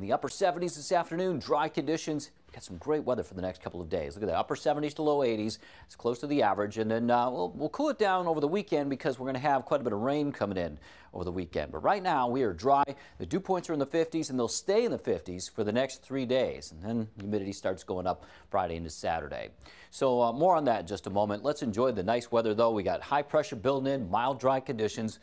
in the upper 70s this afternoon. Dry conditions. We've got some great weather for the next couple of days. Look at that, upper 70s to low 80s. It's close to the average. And then we'll cool it down over the weekend because we're going to have quite a bit of rain coming in over the weekend. But right now we are dry. The dew points are in the 50s and they'll stay in the 50s for the next 3 days. And then humidity starts going up Friday into Saturday. So more on that in just a moment. Let's enjoy the nice weather, though. We got high pressure building in, mild dry conditions,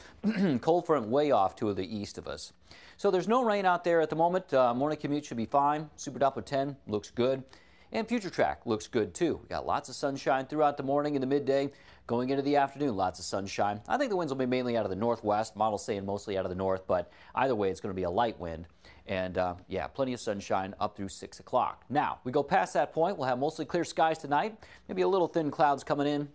cold front way off to the east of us. So there's no rain out there at the moment. Morning commute should be fine. Super Doppler 10 looks good. And future track looks good, too. We got lots of sunshine throughout the morning and the midday. Going into the afternoon, lots of sunshine. I think the winds will be mainly out of the northwest. Models saying mostly out of the north, but either way, it's going to be a light wind. And, yeah, plenty of sunshine up through 6 o'clock. Now, we go past that point. We'll have mostly clear skies tonight. Maybe a little thin clouds coming in.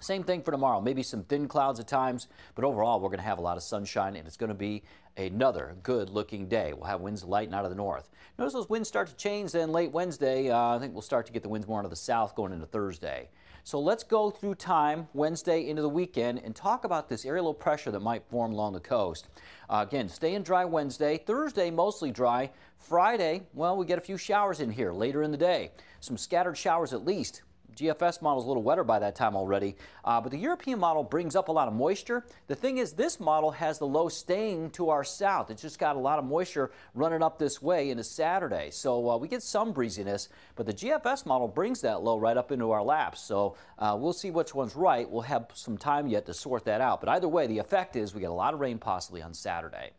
Same thing for tomorrow. Maybe some thin clouds at times, but overall, we're going to have a lot of sunshine, and it's going to be another good-looking day. We'll have winds light and out of the north. Notice those winds start to change then late Wednesday. I think we'll start to get the winds more out of the south going into Thursday. So let's go through time Wednesday into the weekend and talk about this area low pressure that might form along the coast. Again, staying dry Wednesday. Thursday, mostly dry. Friday, well, we get a few showers in here later in the day. Some scattered showers at least. GFS model's a little wetter by that time already, but the European model brings up a lot of moisture. The thing is, this model has the low staying to our south. It's just got a lot of moisture running up this way into Saturday. So we get some breeziness, but the GFS model brings that low right up into our laps. So we'll see which one's right. We'll have some time yet to sort that out. But either way, the effect is we get a lot of rain possibly on Saturday.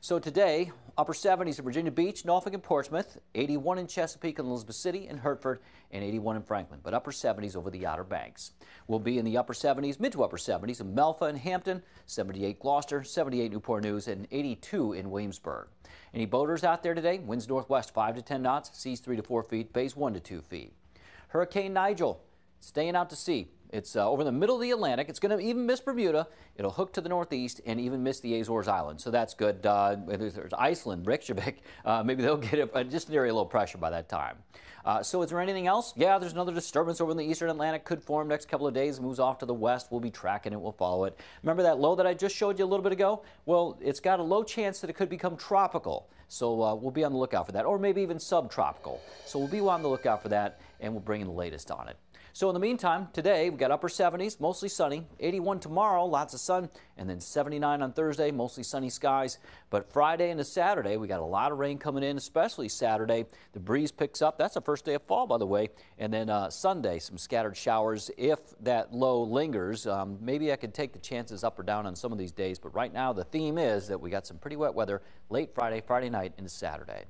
So today, upper 70s in Virginia Beach, Norfolk and Portsmouth, 81 in Chesapeake and Elizabeth City and Hertford, and 81 in Franklin, but upper 70s over the Outer Banks. We'll be in the upper 70s, mid to upper 70s in Melfa and Hampton, 78 Gloucester, 78 Newport News, and 82 in Williamsburg. Any boaters out there today? Winds northwest 5 to 10 knots, seas 3 to 4 feet, bays 1 to 2 feet. Hurricane Nigel, staying out to sea. It's over the middle of the Atlantic. It's going to even miss Bermuda. It'll hook to the northeast and even miss the Azores Islands. So that's good. There's Iceland, Reykjavik. Maybe they'll get just an area low pressure by that time. So is there anything else? Yeah, there's another disturbance over in the eastern Atlantic. Could form next couple of days. Moves off to the west. We'll be tracking it. We'll follow it. Remember that low that I just showed you a little bit ago? Well, it's got a low chance that it could become tropical. So we'll be on the lookout for that. Or maybe even subtropical. So we'll be on the lookout for that, and we'll bring in the latest on it. So in the meantime, today we've got upper 70s, mostly sunny, 81 tomorrow, lots of sun, and then 79 on Thursday, mostly sunny skies. But Friday into Saturday, we got a lot of rain coming in, especially Saturday. The breeze picks up. That's the first day of fall, by the way. And then Sunday, some scattered showers if that low lingers. Maybe I could take the chances up or down on some of these days. But right now, the theme is that we got some pretty wet weather late Friday night into Saturday.